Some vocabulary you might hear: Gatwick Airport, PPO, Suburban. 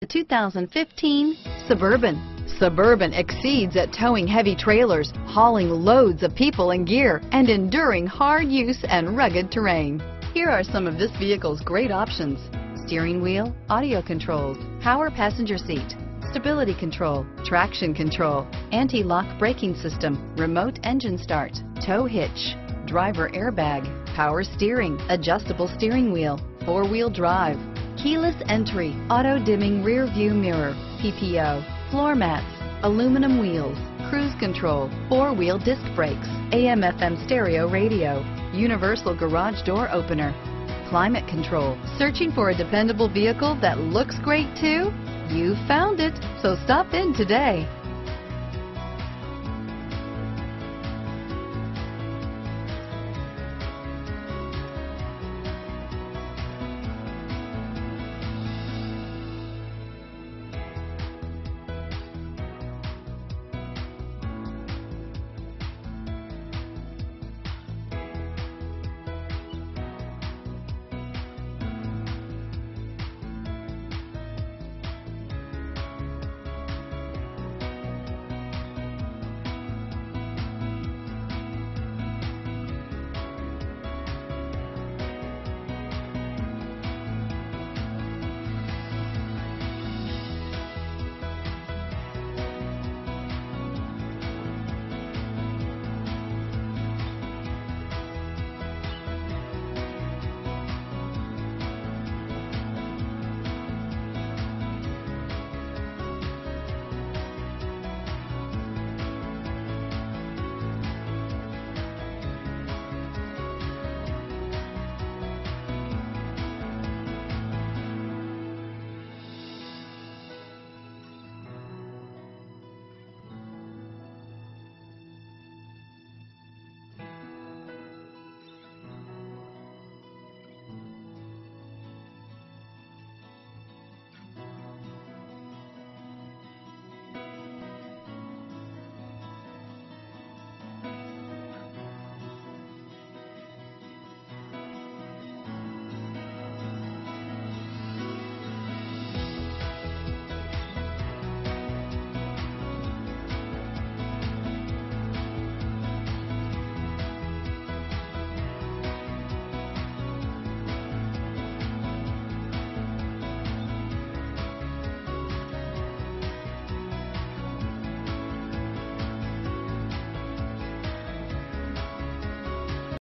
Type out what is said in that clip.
The 2015 Suburban. Suburban exceeds at towing heavy trailers, hauling loads of people and gear, and enduring hard use and rugged terrain. Here are some of this vehicle's great options: steering wheel audio controls, power passenger seat, stability control, traction control, anti-lock braking system, remote engine start, tow hitch, driver airbag, power steering, adjustable steering wheel, four-wheel drive, keyless entry, auto-dimming rear-view mirror, PPO, floor mats, aluminum wheels, cruise control, four-wheel disc brakes, AM/FM stereo radio, universal garage door opener, climate control. Searching for a dependable vehicle that looks great too? You found it, so stop in today.